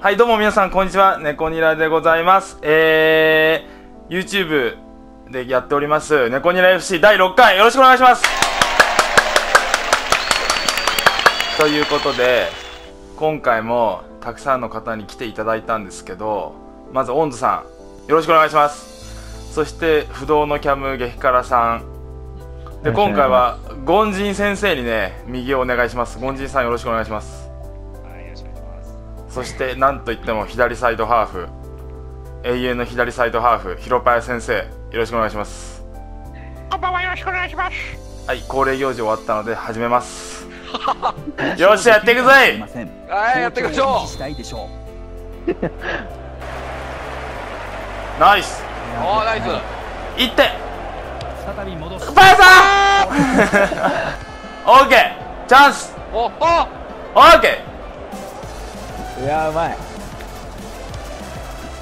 はい、どうも皆さんこんにちは、ネコニラでございます。YouTube でやっておりますネコニラ FC 第6回よろしくお願いしますということで、今回もたくさんの方に来ていただいたんですけど、まず温度さんよろしくお願いします。そして不動のキャム激辛さんで、今回はゴンジン先生にね、右をお願いします。ゴンジンさんよろしくお願いします。はい、よろしくお願いします。そしてなんといっても左サイドハーフ、永遠の左サイドハーフ、ヒロパヤ先生よろしくお願いします。こんばんは、よろしくお願いします。はい、恒例行事終わったので始めます。よし、やっていくぜ。はい、やっていきましょう。ナイス、おー、ナイス、いって再び戻す。パイさん。オーケー、チャンス。お、お、オーケー。いや、うまい。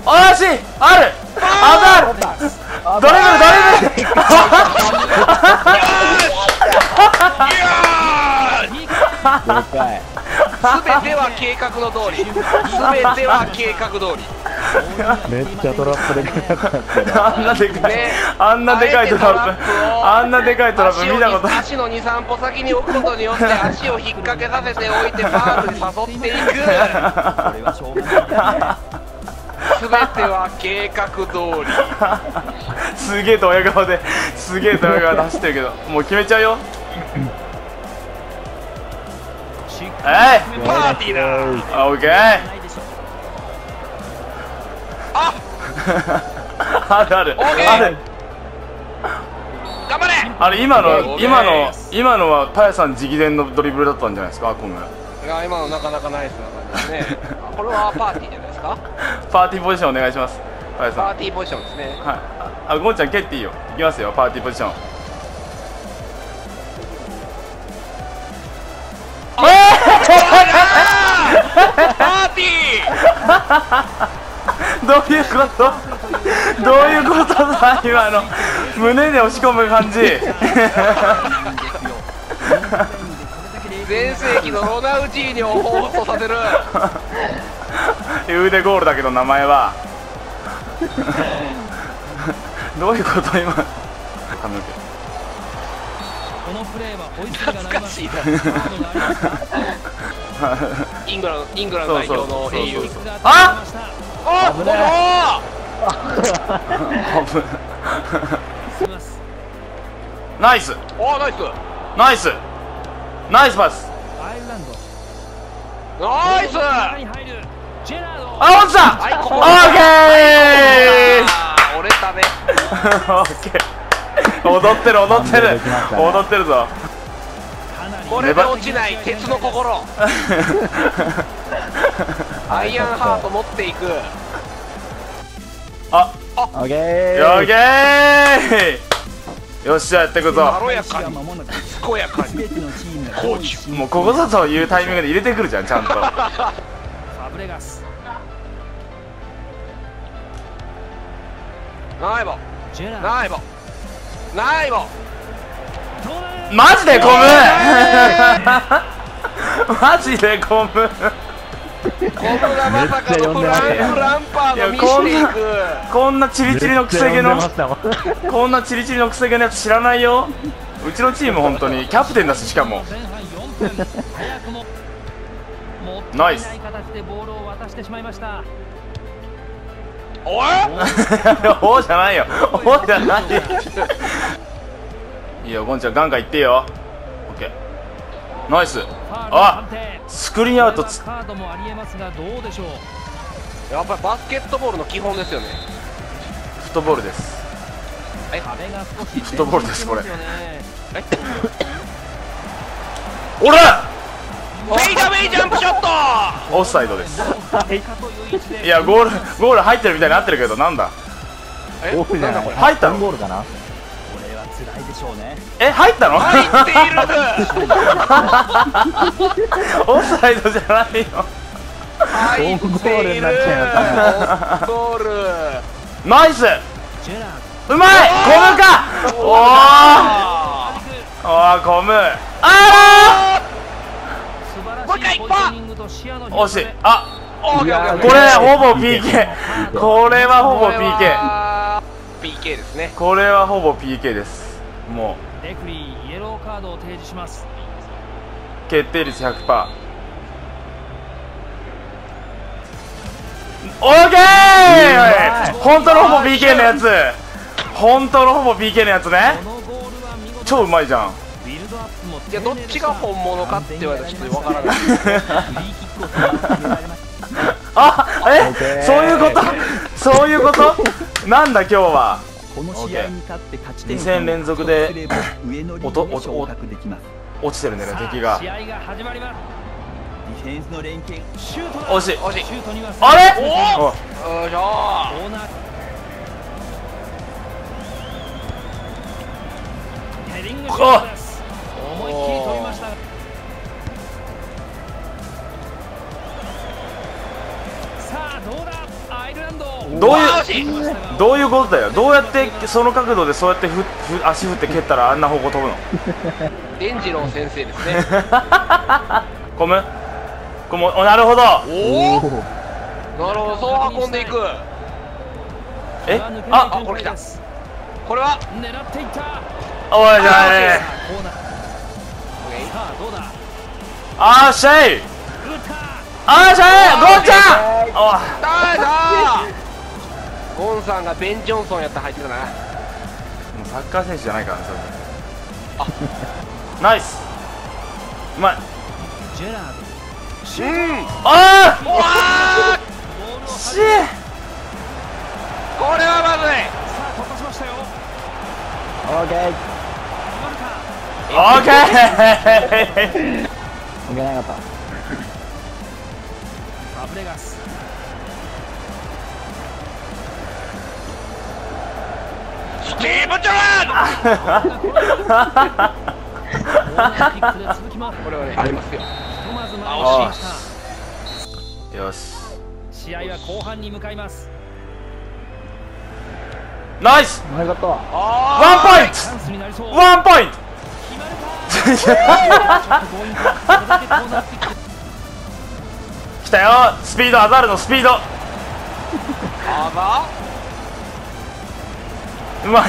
おーし、ある。あざる。ドリブル、ドリブル。すべては計画の通り。すべては計画通り。めっちゃトラップでかかった。あんなでかいトラップ、見たことない。足の2、3歩先に置くことによって足を引っ掛けさせておいてファウルに誘っていく。これはしょうがないね。全ては計画通り。すげえと親顔で、走ってるけど、もう決めちゃうよ。えい、パーティーだ。オッケー。ある頑張れ。あれ今のはパヤさん直伝のドリブルだったんじゃないですか。今回今のなかなかないですね。これはパーティーじゃないですか。パーティーポジションお願いします。パヤさんパーティーポジションですね。はい、あ、ゴンちゃん蹴っていいよ。いきますよ、パーティーポジション。パーティーどういうことだ今の。胸で押し込む感じ。全盛期のロナウジーニョを彷彿させる腕ゴールだけど、名前はどういうこと今。このプレーはホイッスルが鳴ります。イングランド代表の英雄。あっ、おお、危ない。ナイス。お、ナイス。ナイスパス。ナイス。あ、落ちた。オッケー。折れたね。オッケー。踊ってるぞ。これで落ちない鉄の心。アイアンハート持っていく。あ、オッケー、よっしゃ、やっていくぞ。軽やかに、健やかに。もうここぞというタイミングで入れてくるじゃん、ちゃんと。ないぼ。マジでゴム。こんなまさかのフランパーの見していく。こんなチリチリのくせ毛のやつ知らないよ。うちのチーム本当にキャプテンだし、しかも。ナイス。おじゃないよ。いいよ、ゴンちゃんガンガンいってよ。オッケー。ナイス。あ、スクリーンアウト。やっぱりバスケットボールの基本ですよね。フットボールです。これ。おら。フェイジャンプショット。オフサイドです。いや、ゴール入ってるみたいになってるけど、なんだ。入ったの？ゴールかな。え、入ったの？入っている。オフサイドじゃないよ。入っている。ゴール。ナイス。うまい。コムか。おお。コム。ああ。もう一回いった。惜しい。あ、これほぼ PK。 これはほぼ PK ですね。これはほぼ PK です。もうレフェリーイエローカードを提示します。決定率 100%。 オーケー。本当のほぼ PK のやつ。本当のほぼ PK のやつね。超うまいじゃん。いや、どっちが本物かって言われたらちょっとわからないあ、え、そういうことそういうことなんだ今日は。2戦連続で落ちてるね、敵が。惜しい。あれ思いっきり飛びました。さあどうだ。アイルランド。どういうことだよ。どうやってその角度でそうやって足振って蹴ったらあんな方向飛ぶの。デンジロン先生ですね。コムなるほど。おお。なるほど。そう運んでいく。え、あ、これ来た。これは狙っていった。おいじゃねー。あーしゃい。あーしゃい。ゴンちゃん。ゴンさんがベン・ジョンソンやったら入ってたな。もうサッカー選手じゃないからね、それ。あ、ナイス。うまい。あー。わー。し。これはまずい。さあ突破しましたよ。オーケー。オーケー。いけなかった。アブレガス。スティーブ・ジョランド。これはね、ありますよ。あ、惜しい。よし。試合は後半に向かいます。ナイス。ワンポイント。ワンポイント。来たよスピード。アザールのスピード。うまい。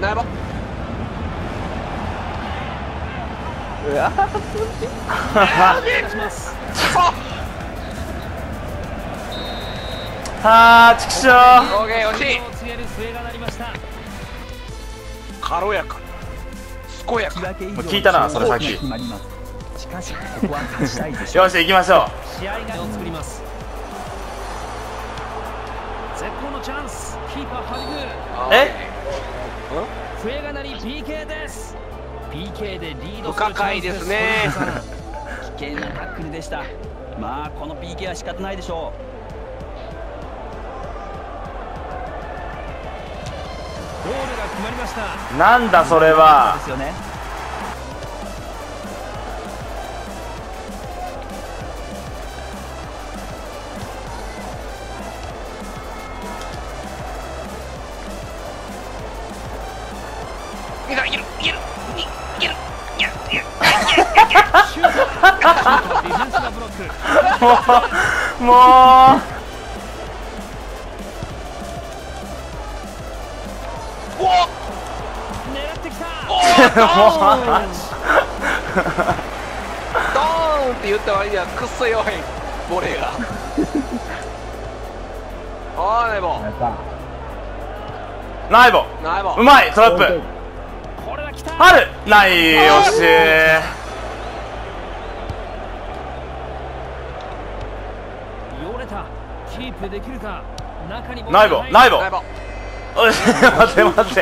なるほど。うわーはー、ちくしょう。軽やか、健やか。もう聞いたな、それさっき。よし、行きましょう。試合が作ります。絶好のチャンス。キーパーハリグ。え？笛が鳴り PK です。PK でリードするチャンスですね。危険なタックルでした。まあこの PK は仕方ないでしょう。ゴールが決まりました。なんだそれは。ですよね。いける。ドーンって言った割にはくっそ弱いボレーが。ああ、ナイボ。ナイボ。うまいトラップ。ある。ない惜しい。ないぼ。待って。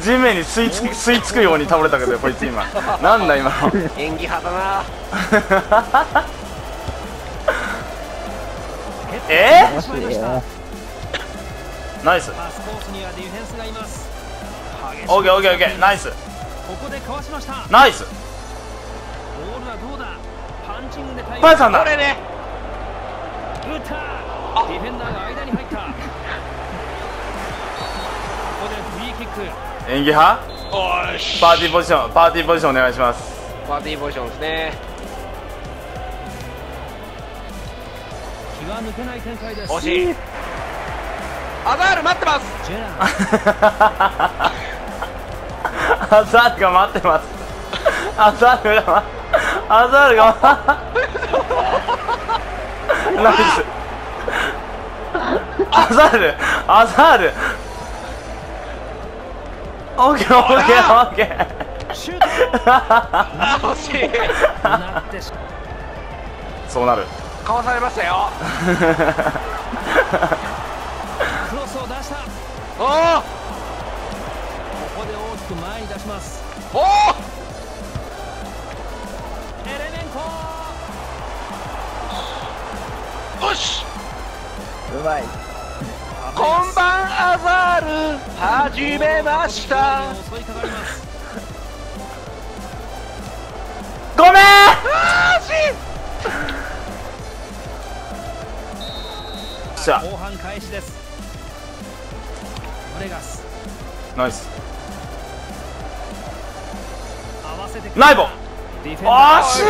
地面に吸いつくように倒れたけど、こいつ今。なんだ今の。演技派だな。ナイス。オーケー。ナイス。パイさんだ。ディフェンダーが間に入った。ここでフリーキック。演技派。パーティーポジション、パーティーポジションお願いします。パーティーポジションですね。気は抜けない展開です。惜しい。アザール待ってます。アザールが待ってます。アザールが待って。アザールがナイスアザールアザールオッケーオッケーオッケーシュート惜しいそうなるかわされましたよクロスを出したおおここで大きく前に出しますおおよしうまいこんばんアザール始めましたごめん後半開始ですナイスナイボ惜しい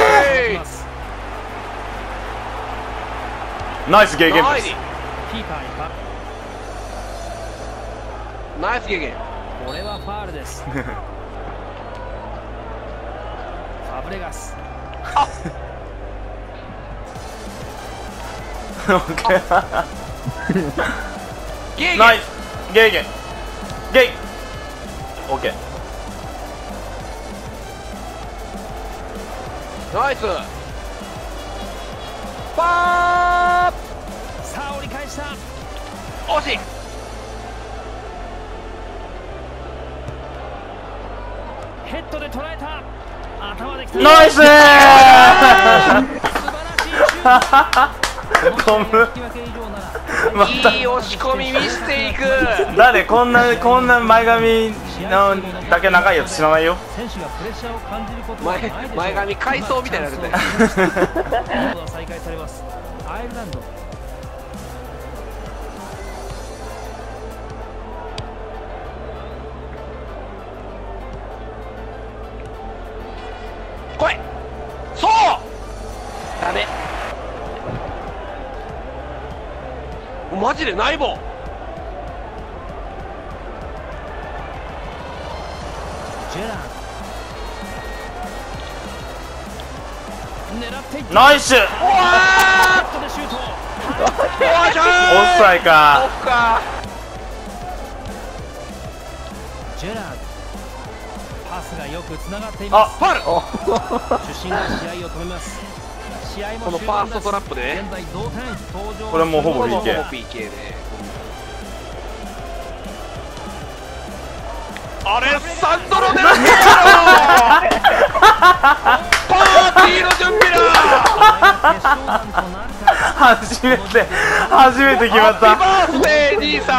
ナイスゲーゲームです。ナイスゲーゲーム。これはファールです。ファブレガス。あっ。オッケー。ナイスゲーゲーム。ゲイ。オッケー。ナイス。パー。惜しいヘッドで捉えた頭で来たナイス素晴らしいコムいい押し込み見せていく誰こんな前髪のだけ長いやつ知らないよ前髪回想みたいなね再開されますアイルランドマジでないもんナイスオフサイかパスがよくつながっています主審が試合を止めますこのファーストトラップでねこれもうほぼ PK でアレッサンドロ・デル・ピエロパーティーの準備だ初めて決まったハッピーバースデー兄さ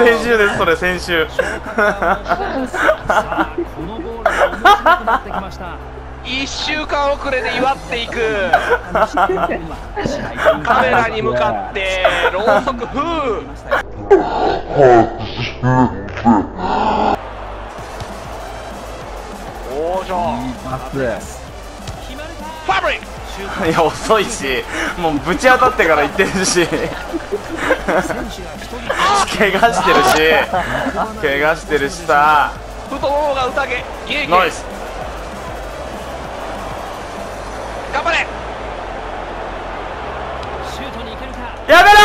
ん先週ですそれ先週このボールが面白くなってきました1週間遅れで祝っていくカメラに向かってろうそくふうおーじゃファブリックいや遅いしもうぶち当たってから行ってるし怪我してるし怪我してるしさ太ももが宴ゲーゲー頑張れシュートに行けるかやめろ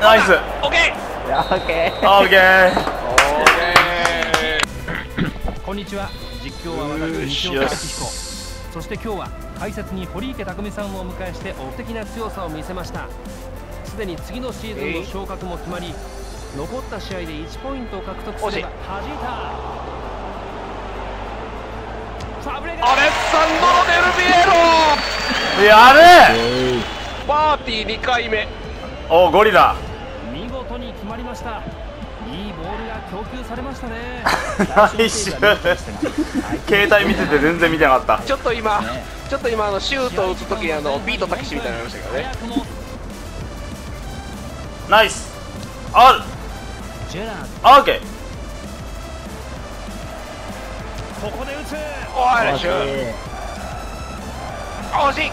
ナイスオッケーオッケーオッケーこんにちは実況は私西岡昭彦そして今日は解説に堀池匠さんをお迎えして大的な強さを見せましたすでに次のシーズンの昇格も決まり、残った試合で1ポイントを獲得すればはじいたアレッサンドロ・デル・ピエロやれパーティー2回目おゴリラ見事に決まりましたいいボールが一瞬携帯見てて全然見てなかった。ちょっと今シュートを打つ時にビートたけしみたいになりましたからね。ナイス。ある。オッケー。ここで打つ。おいシュー。惜しい。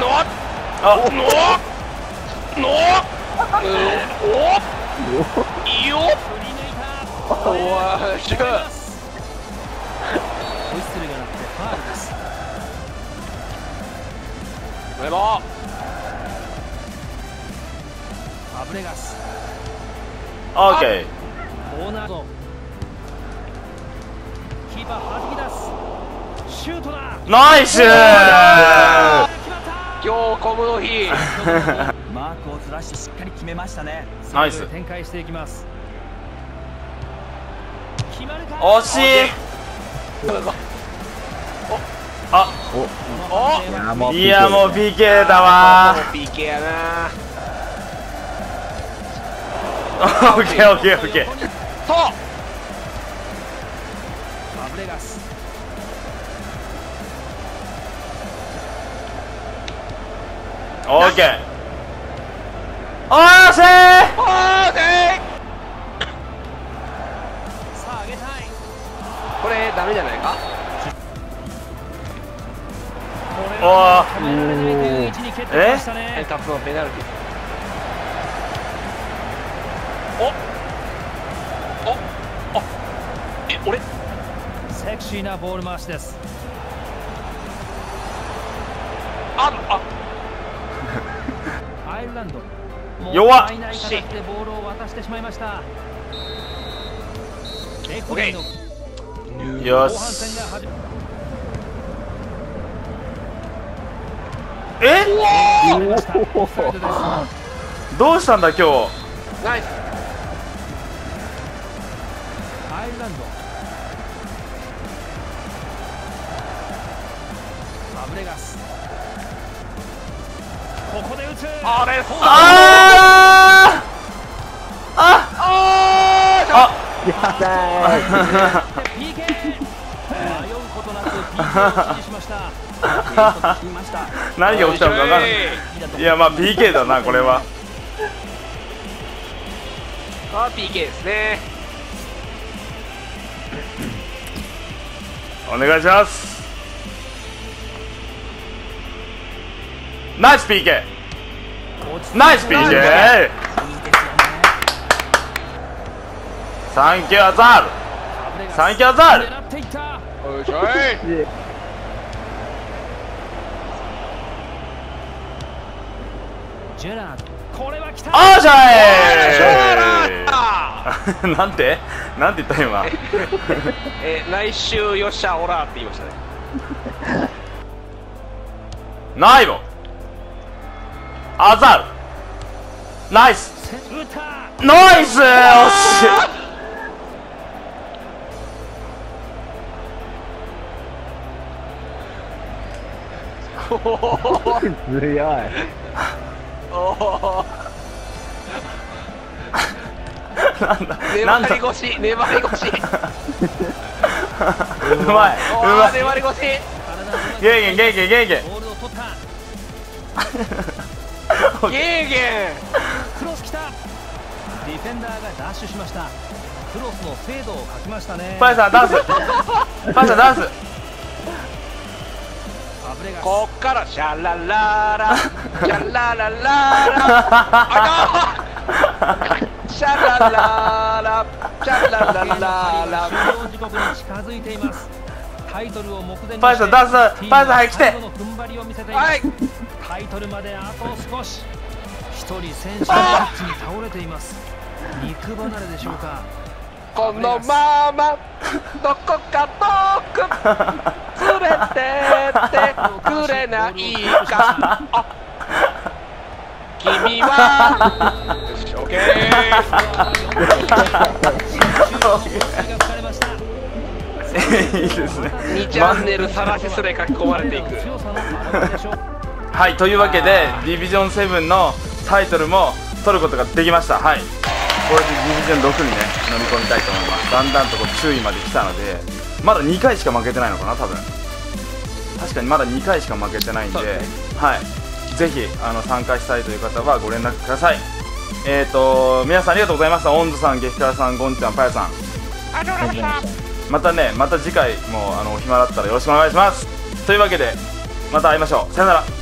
ノー。あノー。ノー。お。いいよ。おーしゃナイス今日コムの日マークをずらしてしっかり決めましたね。ナイス展開していきます。惜しい。あおいやもう PK だわー。 PK やな。 OKOKOK そうバブレガスオーケーオーセーオーセー。これダメじゃないか。おおタップのペナルティ。おおあえ俺セクシーなボール回しです。アイルランド弱っボールを渡してしまいました。オッケーよし。えどうしたんだ今日。ナイスアイルランドファブレガスここで打つ。あれあああああ何が起きたのか分からない。いやまあ PK だなこれは。あ PK ですね。お願いします。ナイス PK ナイス PK サンキューアザールサンキューアザールおいしょい。ジェラードこれは来た。おーしょいなんて言った今来週よっしゃオラーって言いましたね。ないもんアザルナイスナイス惜しい。強い。なんだ粘り腰うまい粘り腰ゲーゲンボールを取ったゲーゲンクロスきた。ディフェンダーがダッシュしました。クロスの精度を欠きましたね。パイさんダンスパイさんダンスこっからシャラララシャララララシャラララシャラララ時刻に近づいています。タイトルを目前にパイソンダンスパイソン早く来てタイトルまであと少し。一人選手のピッチに倒れています。肉離れでしょうか。このままどこか遠く連れてってくれないか君はオッケーいいですね。2チャンネル探しすれ書き込まれていくはいというわけでディビジョン7のタイトルも取ることができました。はい。これで2分6にね飲み込みたいと思います。だんだんとこう注意まで来たので、まだ2回しか負けてないのかな、多分。確かにまだ2回しか負けてないんで、はい、ぜひ参加したいという方はご連絡ください。皆さんありがとうございました。オンズさん、激辛さん、ゴンちゃん、パヤさん、ありがとうございました。また次回もお暇だったらよろしくお願いします。というわけでまた会いましょう。さよなら。